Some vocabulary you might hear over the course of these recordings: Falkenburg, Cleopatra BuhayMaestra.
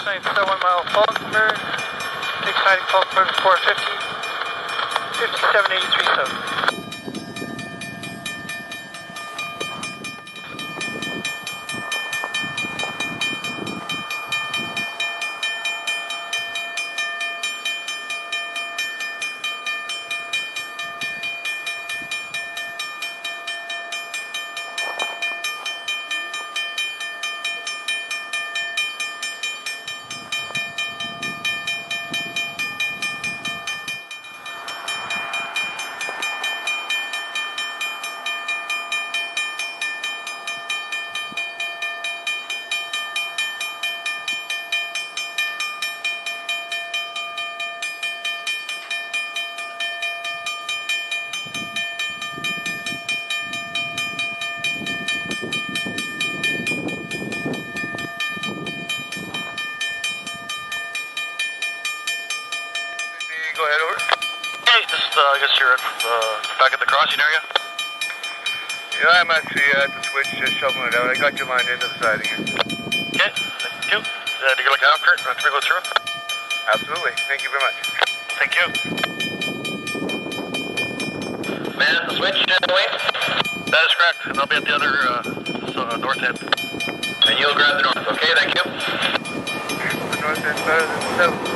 697 mile Falkenburg, exciting Falkenburg 450, 57837. I guess you're at back at the crossing area? Yeah, I'm actually at the switch, just shoveling it out. I got your line into the siding here. Okay, thank you. Do you look after it? Want me to go through? Absolutely. Thank you very much. Thank you. Man at the switch, away? That is correct, and I'll be at the other north end. And you'll grab the north, okay? Thank you. The north end's better than the south.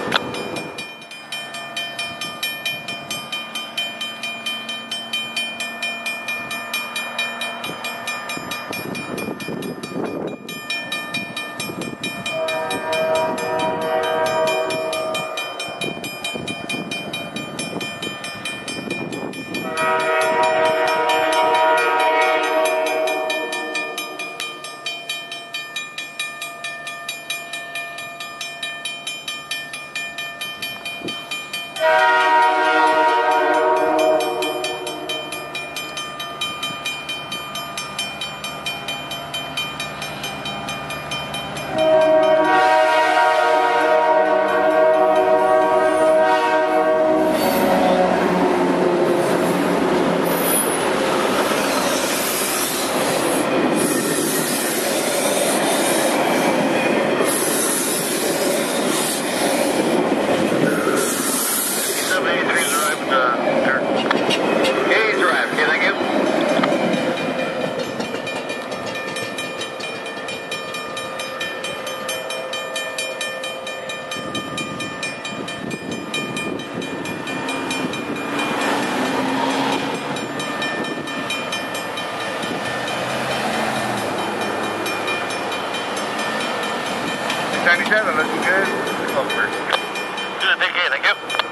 Looking good. Good, thank you.